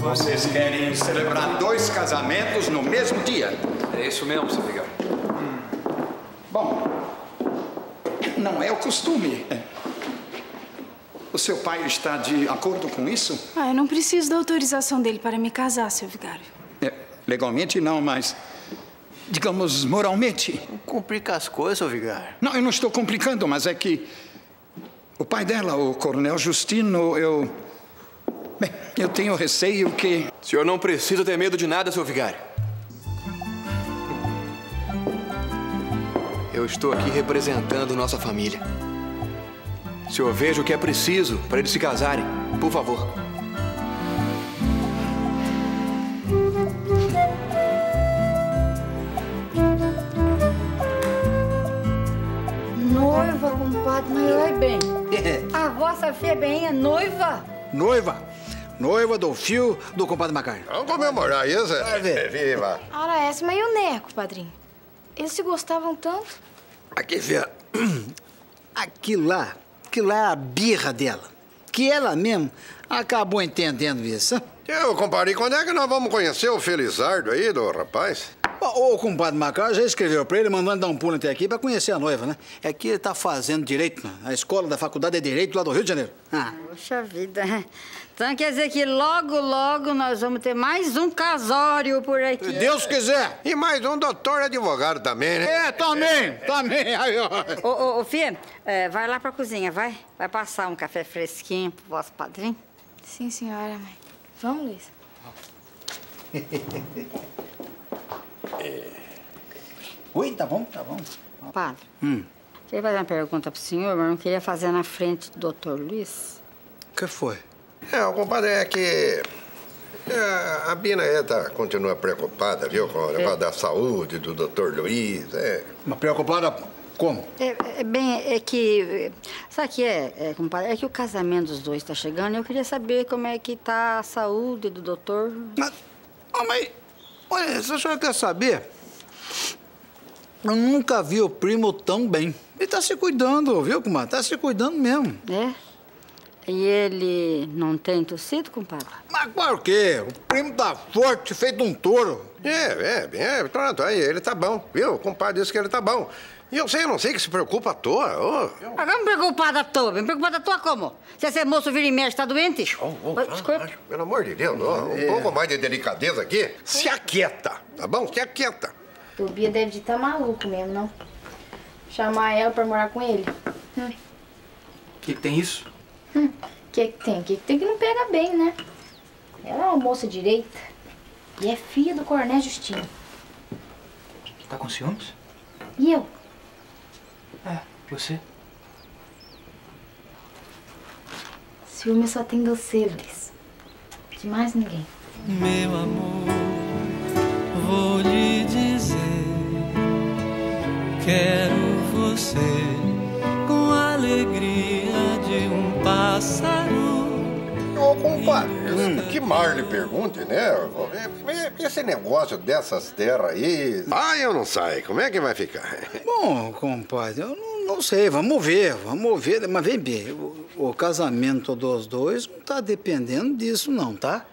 Vocês querem celebrar dois casamentos no mesmo dia? É isso mesmo, seu Vigário. Bom, não é o costume. O seu pai está de acordo com isso? Ah, eu não preciso da autorização dele para me casar, seu Vigário. É, legalmente não, mas... digamos, moralmente. Não complica as coisas, seu Vigário. Não, eu não estou complicando, mas é que... o pai dela, o Coronel Justino, eu... bem, eu tenho receio que... O senhor não precisa ter medo de nada, seu Vigário. Eu estou aqui representando nossa família. Se eu vejo o que é preciso para eles se casarem, por favor. Noiva, compadre, mas vai bem. A vossa filha bem é noiva? Noiva? Noiva do fio do compadre Macário. Vamos comemorar isso? É, viva. Ora, essa, mas e o Neco, padrinho? Eles se gostavam tanto? Aqui, filha. Aquilo lá é a birra dela. Que ela mesmo acabou entendendo isso. Eu, compadre, quando é que nós vamos conhecer o Felizardo aí, do rapaz? Bom, o compadre Macário já escreveu pra ele, mandando dar um pulo até aqui pra conhecer a noiva, né? É que ele tá fazendo direito, né? A escola da faculdade é direito lá do Rio de Janeiro. Poxa vida. Então quer dizer que logo, logo nós vamos ter mais um casório por aqui. Se Deus quiser. E mais um doutor advogado também, né? É, também. Aí, ó. Ô, filho, vai lá pra cozinha, vai? Vai passar um café fresquinho pro vosso padrinho? Sim, senhora, mãe. Vamos, Luiz. Oi, tá bom. Padre, queria fazer uma pergunta pro senhor, mas não queria fazer na frente do doutor Luiz. O que foi? O compadre é que... a Bina continua preocupada, viu, com o negócio da saúde do doutor Luiz, Mas preocupada como? É que... Sabe o que é, compadre? É que o casamento dos dois tá chegando e eu queria saber como é que tá a saúde do doutor. Mas... Olha, se a senhora quer saber, eu nunca vi o primo tão bem. Ele tá se cuidando, viu, comadre? Tá se cuidando mesmo. É? E ele não tem tossido, compadre? Mas claro que o primo tá forte, feito um touro. Pronto, aí ele tá bom, viu? O compadre disse que ele tá bom. E eu não sei que se preocupa à toa. Mas vamos preocupar à toa. Me preocupar à toa como? Se esse moço vira e mexe, tá doente? Pelo amor de Deus, um pouco mais de delicadeza aqui. Se aquieta, tá bom? Se aquieta. Tobia deve estar maluco mesmo, não? Chamar ela pra morar com ele. Que tem isso? Que tem que não pega bem, né? Ela é uma moça direita e é filha do Corné Justinho. Tá com ciúmes? E eu? Você? Ciúme só tem você, Luiz. De mais ninguém. Meu amor, vou lhe dizer: quero você com a alegria de um pássaro. Ô, compadre, que mais lhe pergunte, né? Esse negócio dessas terras aí... eu não sei. Como é que vai ficar? Bom, compadre, eu não sei. Vamos ver. Mas vem bem, o casamento dos dois não tá dependendo disso, não, tá?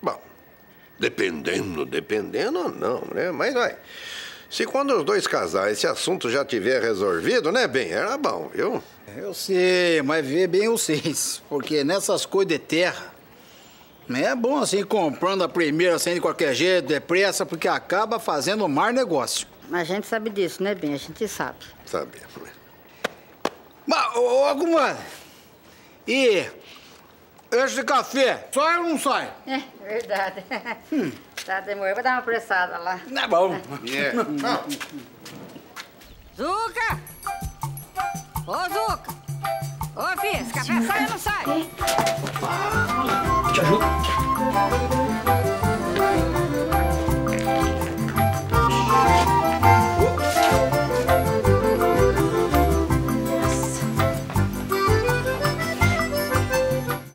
Bom, dependendo não, né? Mas, vai. Se quando os dois casarem, esse assunto já tiver resolvido, né, bem, era bom, viu? Eu sei, mas vê bem vocês, porque nessas coisas de terra, não é bom assim comprando a primeira sem de qualquer jeito, depressa, porque acaba fazendo um mau negócio. Mas a gente sabe disso, né, bem? A gente sabe. Sabemos. Mas, ô, Agumar, e esse café, sai ou não sai? É, verdade. Tá demorando, vou dar uma pressada lá. Não é bom. Zuca! Ô, Zuca! Ô, filho, esse café sai ou não sai? Te ajudo.